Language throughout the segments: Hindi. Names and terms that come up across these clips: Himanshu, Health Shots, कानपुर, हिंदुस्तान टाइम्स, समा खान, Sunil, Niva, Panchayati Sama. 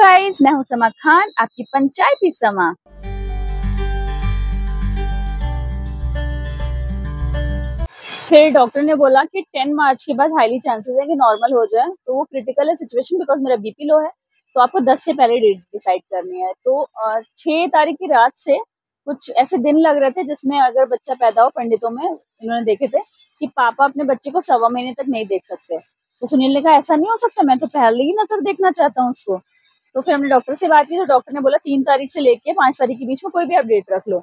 गाइस, मैं हूं समा खान, आपकी पंचायती समा। फिर डॉक्टर ने बोला कि 10 मार्च के बाद हाईली चांसेस है कि नॉर्मल हो जाए, तो वो क्रिटिकल है सिचुएशन बिकॉज मेरा बीपी लो है, तो आपको 10 से पहले डेट डिसाइड करनी है। तो 6 तारीख की रात से कुछ ऐसे दिन लग रहे थे जिसमें अगर बच्चा पैदा हो, पंडितों में इन्होंने देखे थे कि पापा अपने बच्चे को सवा महीने तक नहीं देख सकते। तो सुनील ने कहा ऐसा नहीं हो सकता, मैं तो पहले ही नजर देखना चाहता हूँ उसको। तो फिर हमने डॉक्टर से बात की, तो डॉक्टर ने बोला 3 तारीख से लेके 5 तारीख के बीच में कोई भी आप डेट रख लो।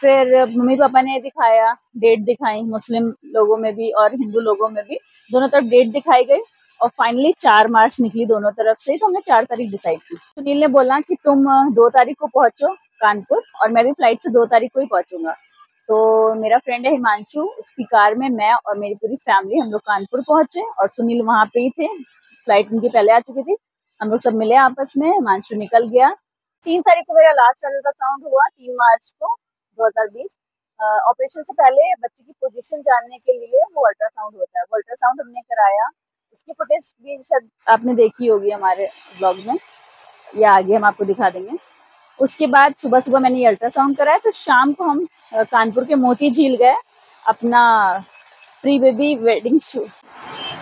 फिर मम्मी पापा ने दिखाया, डेट दिखाई, मुस्लिम लोगों में भी और हिंदू लोगों में भी, दोनों तरफ डेट दिखाई गई और फाइनली 4 मार्च निकली दोनों तरफ से। तो हमने 4 तारीख डिसाइड की। सुनील ने बोला कि तुम 2 तारीख को पहुंचो कानपुर, और मैं भी फ्लाइट से 2 तारीख को ही पहुंचूंगा। तो मेरा फ्रेंड है हिमांशु, उसकी कार में मैं और मेरी पूरी फैमिली, हम लोग कानपुर पहुंचे और सुनील वहां पे ही थे, फ्लाइट उनकी पहले आ चुकी थी। हम लोग सब मिले आपस में, हिमांशु निकल गया। 3 तारीख को मेरा लास्ट अल्ट्रासाउंड हुआ, 3 मार्च को 2020। ऑपरेशन से पहले बच्चे की पोजीशन जानने के लिए वो अल्ट्रासाउंड होता है, वो अल्ट्रासाउंड हमने कराया। उसकी फुटेज भी शायद आपने देखी होगी हमारे ब्लॉग में, या आगे हम आपको दिखा देंगे। उसके बाद सुबह सुबह मैंने ये अल्ट्रासाउंड कराया। फिर शाम को हम कानपुर के मोती झील गए, अपना प्री बेबी वेडिंग शूट।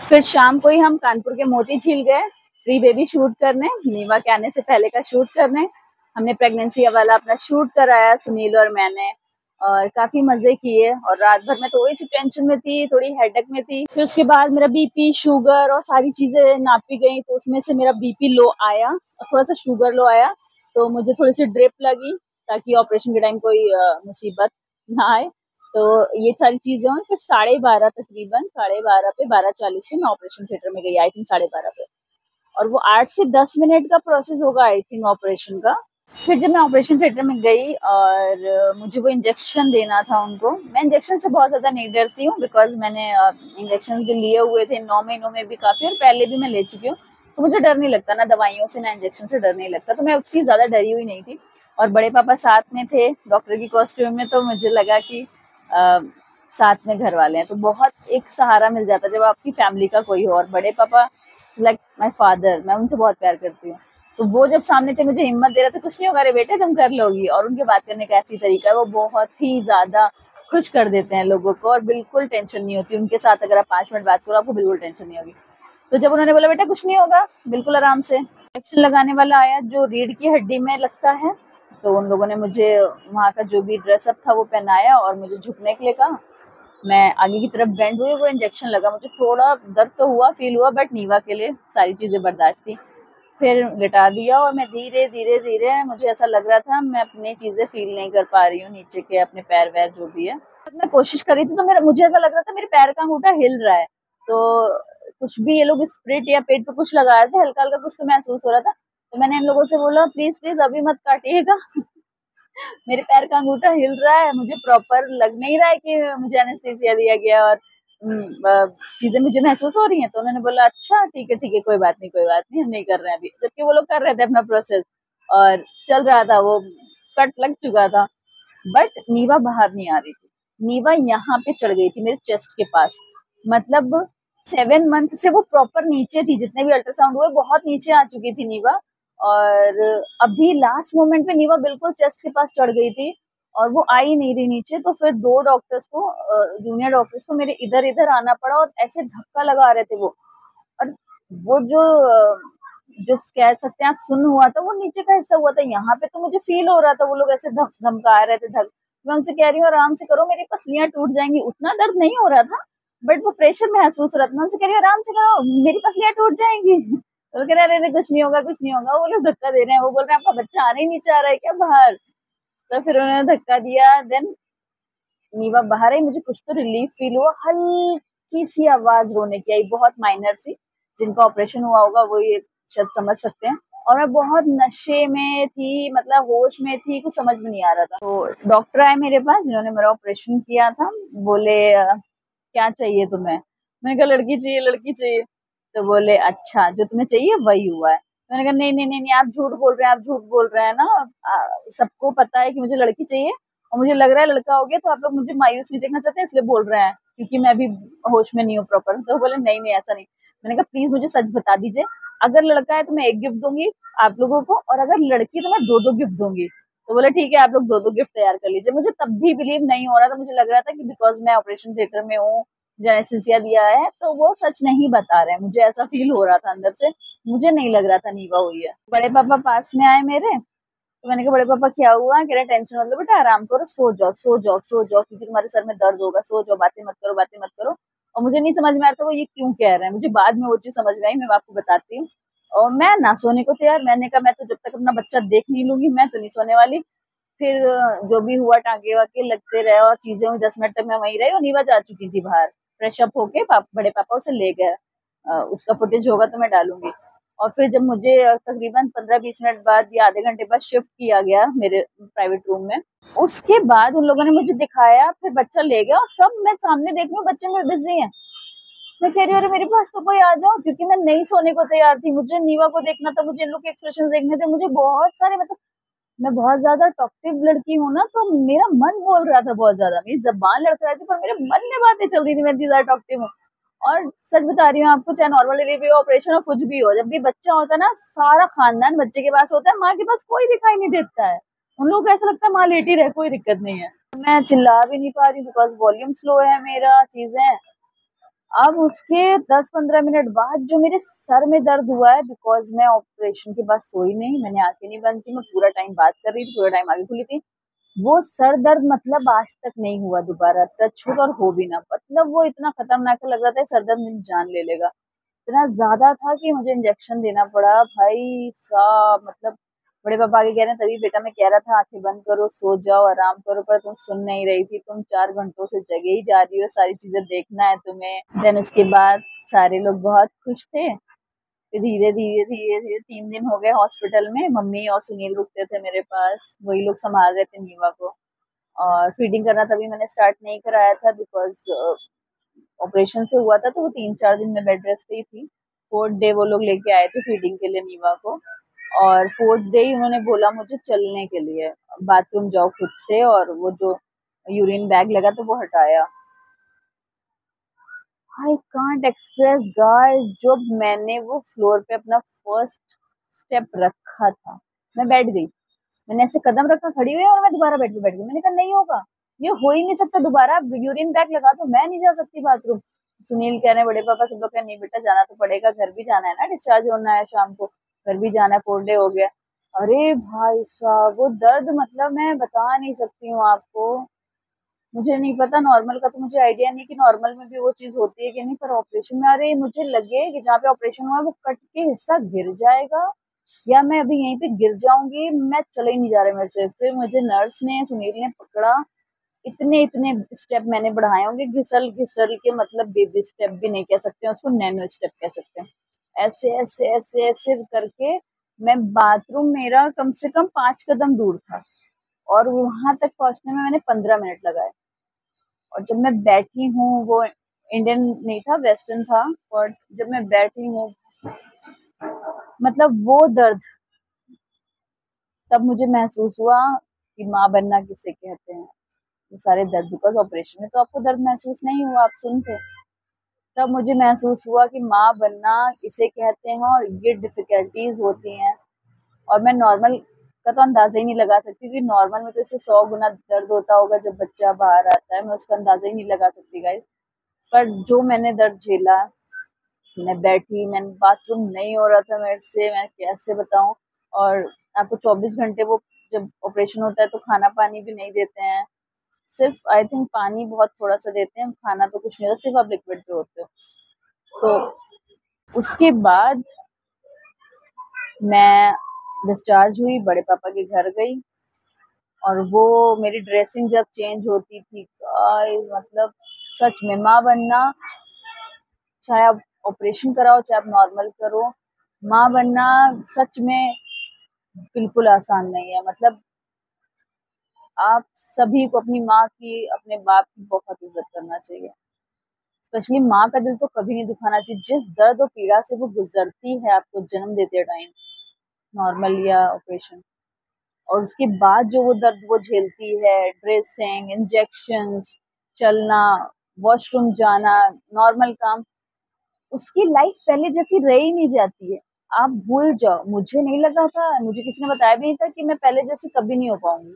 फिर शाम को ही हम कानपुर के मोती झील गए प्री बेबी शूट करने, नीवा के आने से पहले का शूट करने। हमने प्रेगनेंसी वाला अपना शूट कराया सुनील और मैंने, और काफी मजे किए। और रात भर में थोड़ी सी टेंशन में थी, थोड़ी हेडेक में थी। फिर उसके बाद मेरा बीपी, शुगर और सारी चीजें नापी गई, तो उसमें से मेरा बीपी लो आया और थोड़ा सा शुगर लो आया। तो मुझे थोड़ी सी ड्रिप लगी ताकि ऑपरेशन के टाइम कोई मुसीबत ना आए। तो ये सारी चीजें हुई। फिर 12:30 तकरीबन, 12:30 पे, 12:40 पे मैं ऑपरेशन थिएटर में गई, आई थिंक 12:30 पे। और वो 8 से 10 मिनट का प्रोसेस होगा आई थिंक ऑपरेशन का। फिर जब मैं ऑपरेशन थिएटर में गई और मुझे वो इंजेक्शन देना था उनको, मैं इंजेक्शन से बहुत ज़्यादा नहीं डरती हूँ बिकॉज मैंने इंजेक्शन भी लिए हुए थे 9 महीनों में भी काफ़ी, और पहले भी मैं ले चुकी हूँ। तो मुझे डर नहीं लगता, ना दवाइयों से ना इंजेक्शन से डर नहीं लगता, तो मैं उतनी ज़्यादा डरी हुई नहीं थी। और बड़े पापा साथ में थे डॉक्टर की कॉस्ट्यूम में, तो मुझे लगा कि साथ में घर वाले हैं, तो बहुत एक सहारा मिल जाता जब आपकी फैमिली का कोई हो। और बड़े पापा लाइक माई फादर, मैं उनसे बहुत प्यार करती हूँ। तो वो जब सामने थे, मुझे हिम्मत दे रहा था, कुछ नहीं होगा रे बेटे, तुम कर लोगी। और उनके बात करने का ऐसी तरीका है, वो बहुत ही ज़्यादा खुश कर देते हैं लोगों को, और बिल्कुल टेंशन नहीं होती उनके साथ। अगर आप 5 मिनट बात करो, आपको बिल्कुल टेंशन नहीं होगी। तो जब उन्होंने बोला बेटा कुछ नहीं होगा, बिल्कुल आराम से, इंजेक्शन लगाने वाला आया जो रीढ़ की हड्डी में लगता है। तो उन लोगों ने मुझे वहाँ का जो भी ड्रेसअप था वो पहनाया और मुझे झुकने के लिए कहा। मैं आगे की तरफ बेंड हुई, वो इंजेक्शन लगा। मुझे थोड़ा दर्द तो हुआ, फील हुआ, बट नीवा के लिए सारी चीज़ें बर्दाश्त थी। फिर लिटा दिया और मैं धीरे धीरे धीरे, मुझे ऐसा लग रहा था मैं अपनी चीज़ें फील नहीं कर पा रही हूँ नीचे के, अपने पैर वैर जो भी है। तो मैं कोशिश कर रही थी, तो मुझे ऐसा लग रहा था मेरे पैर का अंगूठा हिल रहा है। तो कुछ भी ये लोग स्प्रिट या पेट पे कुछ लगा रहे थे, हल्का हल्का कुछ तो महसूस हो रहा था। तो मैंने इन लोगों से बोला प्लीज प्लीज अभी मत काटिएगा, मेरे पैर का अंगूठा हिल रहा है, मुझे प्रॉपर लग नहीं रहा है कि मुझे एनेस्थीसिया दिया गया और चीजें मुझे महसूस हो रही हैं। तो उन्होंने बोला अच्छा ठीक है ठीक है, कोई बात नहीं कोई बात नहीं, हम नहीं कर रहे हैं अभी। जबकि वो लोग कर रहे थे अपना प्रोसेस और चल रहा था, वो कट लग चुका था, बट नीवा बाहर नहीं आ रही थी। नीवा यहाँ पे चढ़ गई थी मेरे चेस्ट के पास, मतलब 7 मंथ से वो प्रॉपर नीचे थी, जितने भी अल्ट्रासाउंड हुए बहुत नीचे आ चुकी थी नीवा। और अभी लास्ट मोमेंट में नीवा बिल्कुल चेस्ट के पास चढ़ गई थी और वो आई नहीं रही नीचे। तो फिर 2 डॉक्टर्स को, जूनियर डॉक्टर्स को मेरे इधर इधर आना पड़ा और ऐसे धक्का लगा रहे थे वो। और वो जो कह सकते हैं आप सुन हुआ था, वो नीचे का हिस्सा हुआ था, यहाँ पे तो मुझे फील हो रहा था वो लोग ऐसे धमका रहे थे। मैं उनसे कह रही हूँ आराम से करो, मेरी पसलियाँ टूट जाएंगी। उतना दर्द नहीं हो रहा था बट वो प्रेशर महसूस हो रहा था। मैं उनसे कह रही हूँ आराम से करो, मेरी पसलियाँ टूट जाएंगी। तो कह रहे अरे अरे कुछ नहीं होगा कुछ नहीं होगा। वो लोग धक्का दे रहे हैं, वो बोल रहे हैं आपका बच्चा आने ही नहीं चाह रहा है क्या बाहर। तो फिर उन्होंने धक्का दिया, देन नीवा बाहर आई। मुझे कुछ तो रिलीफ फील हुआ, हल्की सी आवाज रोने की आई, बहुत माइनर सी। जिनका ऑपरेशन हुआ होगा वो ये शायद समझ सकते हैं। और मैं बहुत नशे में थी, मतलब होश में थी, कुछ समझ में नहीं आ रहा था। तो डॉक्टर आए मेरे पास जिन्होंने मेरा ऑपरेशन किया था, बोले क्या चाहिए तुम्हें। मैंने कहा लड़की चाहिए लड़की चाहिए। तो बोले अच्छा जो तुम्हें चाहिए वही हुआ है। मैंने कहा नहीं नहीं नहीं आप झूठ बोल रहे हैं, आप झूठ बोल रहे हैं ना, सबको पता है कि मुझे लड़की चाहिए और मुझे लग रहा है लड़का हो गया, तो आप लोग मुझे मायूस नहीं देखना चाहते हैं इसलिए बोल रहे हैं, क्योंकि मैं अभी होश में नहीं हूँ प्रॉपर। तो बोले नहीं नहीं ऐसा नहीं। मैंने कहा प्लीज मुझे सच बता दीजिए, अगर लड़का है तो मैं एक गिफ्ट दूंगी आप लोगों को, और अगर लड़की है तो मैं 2-2 गिफ्ट दूंगी। तो बोले ठीक है आप लोग 2-2 गिफ्ट तैयार कर लीजिए। मुझे तब भी बिलीव नहीं हो रहा था, मुझे लग रहा था कि बिकॉज मैं ऑपरेशन थिएटर में हूँ, एनेस्थीसिया दिया है, तो वो सच नहीं बता रहे हैं। मुझे ऐसा फील हो रहा था अंदर से, मुझे नहीं लग रहा था नीवा हुई है। बड़े पापा पास में आए मेरे, तो मैंने कहा बड़े पापा क्या हुआ? कह रहे टेंशन मत लो बेटा, आराम करो, सो जाओ सो जाओ सो जाओ, क्योंकि तुम्हारे सर में दर्द होगा, सो जाओ, बातें मत करो बातें मत करो। और मुझे नहीं समझ में आता वो ये क्यों कह रहे हैं, मुझे बाद में वो चीज समझ में आई, मैं आपको बताती हूँ। और मैं ना सोने को तैयार, मैंने कहा मैं तो जब तक अपना बच्चा देख नहीं लूंगी मैं तो नहीं सोने वाली। फिर जो भी हुआ टाँगे वाके लगते रहे और चीजें हुई, 10 मिनट तक मैं वहीं रही और नीवा जा चुकी थी बाहर फ्रेश अप होके। बड़े पापा उसे ले गए, उसका फुटेज होगा तो मैं डालूंगी। और फिर जब मुझे तकरीबन 15-20 मिनट बाद या आधे घंटे बाद शिफ्ट किया गया मेरे प्राइवेट रूम में, उसके बाद उन लोगों ने मुझे दिखाया, फिर बच्चा ले गया और सब मैं सामने देख रही हूँ बच्चे में बिजी है। मैं कह रही हूँ अरे मेरे पास तो कोई आ जाओ, क्योंकि मैं नहीं सोने को तैयार थी, मुझे नीवा को देखना था, मुझे इन लोग के एक्सप्रेशन देखने थे, मुझे बहुत सारे, मतलब मैं बहुत ज्यादा टॉक्टिव लड़की हूँ ना, तो मेरा मन बोल रहा था बहुत ज्यादा, मेरी जबान लड़क रही थी पर मेरे मन में बातें चल रही थी, मैं इतनी ज्यादा टॉक्टिव हूँ। और सच बता रही हूँ आपको, चाहे नॉर्मल डिलीवरी हो, ऑपरेशन हो, कुछ भी हो, जब भी बच्चा होता है ना सारा खानदान बच्चे के पास होता है, माँ के पास कोई दिखाई नहीं देता है। उन लोगों को ऐसा लगता है माँ लेटी रहे कोई दिक्कत नहीं है। मैं चिल्ला भी नहीं पा रही बिकॉज वॉल्यूम स्लो है मेरा, चीजें। अब उसके 10-15 मिनट बाद जो मेरे सर में दर्द हुआ है, बिकॉज मैं ऑपरेशन के बाद सोई नहीं, मैंने आंखें नहीं बंद की, मैं पूरा टाइम बात कर रही थी, पूरा टाइम आगे खुली थी, वो सर दर्द मतलब आज तक नहीं हुआ दोबारा, टचवुड, और हो भी ना, मतलब वो इतना खतरनाक लग रहा था सर दर्द मेरी जान ले लेगा, इतना ज्यादा था कि मुझे इंजेक्शन देना पड़ा भाई साहब। मतलब बड़े पापा के कह रहे हैं तभी बेटा मैं कह रहा था आंखें बंद करो, सो जाओ, आराम करो, पर तुम सुन नहीं रही थी, तुम 4 घंटों से जगे ही जा रही हो, सारी चीजें देखना है तुम्हें। देन उसके बाद सारे लोग बहुत खुश थे। धीरे धीरे धीरे धीरे 3 दिन हो गए हॉस्पिटल में, मम्मी और सुनील रुकते थे मेरे पास, वही लोग संभाल रहे थे नीवा को। और फीडिंग करना तभी मैंने स्टार्ट नहीं कराया था बिकॉज ऑपरेशन से हुआ था, तो वो 3-4 दिन में बेड रेस्ट पे ही थी। 4th डे वो लोग लेके आए थे फीडिंग के लिए नीवा को, और 4th डे ही उन्होंने बोला मुझे चलने के लिए, बाथरूम जाओ खुद से, और वो जो यूरिन बैग लगा तो वो हटाया। आई कांट एक्सप्रेस गाइस, जब मैंने वो फ्लोर पे अपना फर्स्ट स्टेप रखा था मैं बैठ गई, मैंने ऐसे कदम रखा, खड़ी हुई और मैं दोबारा बैठ गई। मैंने कहा नहीं होगा, ये हो ही नहीं सकता दोबारा, यूरिन बैग लगा तो मैं नहीं जा सकती बाथरूम। सुनील कह रहे हैं, बड़े पापा सब लोग कह रहे नहीं बेटा जाना तो पड़ेगा, घर भी जाना है ना, डिस्चार्ज होना है शाम को, घर भी जाना है, 4 डे हो गया। अरे भाई साहब वो दर्द मतलब मैं बता नहीं सकती हूँ आपको, मुझे नहीं पता, नॉर्मल का तो मुझे आइडिया नहीं कि नॉर्मल में भी वो चीज होती है कि नहीं, पर ऑपरेशन में अरे मुझे लगे कि जहाँ पे ऑपरेशन हुआ है वो कट के हिस्सा गिर जाएगा या मैं अभी यहीं पे गिर जाऊंगी, मैं चले ही नहीं जा रहे मेरे से। फिर मुझे नर्स ने, सुनील ने पकड़ा, इतने स्टेप मैंने बढ़ाए होंगे, घिसल के, मतलब बेबी स्टेप भी नहीं कह सकते हैं उसको, नैनो स्टेप कह सकते हैं। ऐसे ऐसे ऐसे ऐसे करके मैं, बाथरूम मेरा कम से कम 5 कदम दूर था और वहां तक पहुंचने में मैंने 15 मिनट लगाए। और जब मैं बैठी हूँ, वो इंडियन नहीं था, वेस्टर्न था, और जब मैं बैठी हूँ मतलब वो दर्द तब मुझे महसूस हुआ कि माँ बनना किसे कहते हैं। वो सारे दर्द, बिकॉज ऑपरेशन में तो आपको दर्द महसूस नहीं हुआ, आप सुनते, तब मुझे महसूस हुआ कि माँ बनना किसे कहते हैं और ये डिफिकल्टीज होती हैं। और मैं नॉर्मल का तो अंदाजा ही नहीं लगा सकती, क्योंकि नॉर्मल में तो इससे 100 गुना दर्द होता होगा जब बच्चा बाहर आता है, मैं उसका अंदाजा ही नहीं लगा सकती गाइस। पर जो मैंने दर्द झेला, मैं बैठी, मैंने बाथरूम नहीं हो रहा था मेरे से, मैं कैसे बताऊं। और आपको 24 घंटे वो जब ऑपरेशन होता है तो खाना पानी भी नहीं देते हैं, सिर्फ आई थिंक पानी बहुत थोड़ा सा देते हैं, खाना तो कुछ नहीं होता, सिर्फ आप लिक्विड पे होते हो। तो उसके बाद मैं डिस्चार्ज हुई, बड़े पापा के घर गई, और वो मेरी ड्रेसिंग जब चेंज होती थी, मतलब सच में माँ बनना, चाहे आप ऑपरेशन कराओ चाहे आप नॉर्मल करो, माँ बनना सच में बिल्कुल आसान नहीं है। मतलब आप सभी को अपनी माँ की, अपने बाप की बहुत इज्जत करना चाहिए, स्पेशली माँ का दिल तो कभी नहीं दुखाना चाहिए। जिस दर्द और पीड़ा से वो गुजरती है आपको जन्म देते टाइम, नॉर्मल या ऑपरेशन, और उसके बाद जो वो दर्द वो झेलती है, ड्रेसिंग, इंजेक्शंस, चलना, वॉशरूम जाना, नॉर्मल काम, उसकी लाइफ पहले जैसी रह ही नहीं जाती है। आप भूल जाओ। मुझे नहीं लगा था, मुझे किसी ने बताया भी नहीं था कि मैं पहले जैसी कभी नहीं हो पाऊंगी,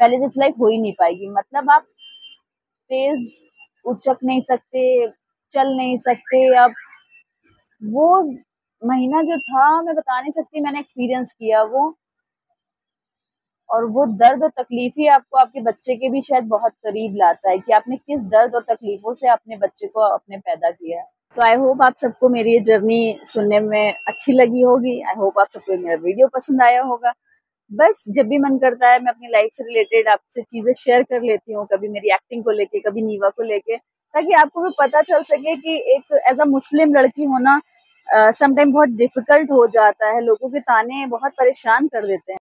पहले जैसी लाइफ हो ही नहीं पाएगी। मतलब आप तेज उचक नहीं सकते, चल नहीं सकते। आप वो महीना जो था मैं बता नहीं सकती, मैंने एक्सपीरियंस किया वो, और वो दर्द और तकलीफ ही आपको आपके बच्चे के भी शायद बहुत करीब लाता है कि आपने किस दर्द और तकलीफों से अपने बच्चे को अपने पैदा किया। तो आई होप आप सबको मेरी ये जर्नी सुनने में अच्छी लगी होगी। आई होप आप सबको मेरा वीडियो पसंद आया होगा। बस जब भी मन करता है मैं अपनी लाइफ से रिलेटेड आपसे चीजें शेयर कर लेती हूँ, कभी मेरी एक्टिंग को लेके, कभी नीवा को लेके, ताकि आपको भी पता चल सके कि एक एज अ मुस्लिम लड़की होना समटाइम बहुत डिफिकल्ट हो जाता है। लोगों के ताने बहुत परेशान कर देते हैं।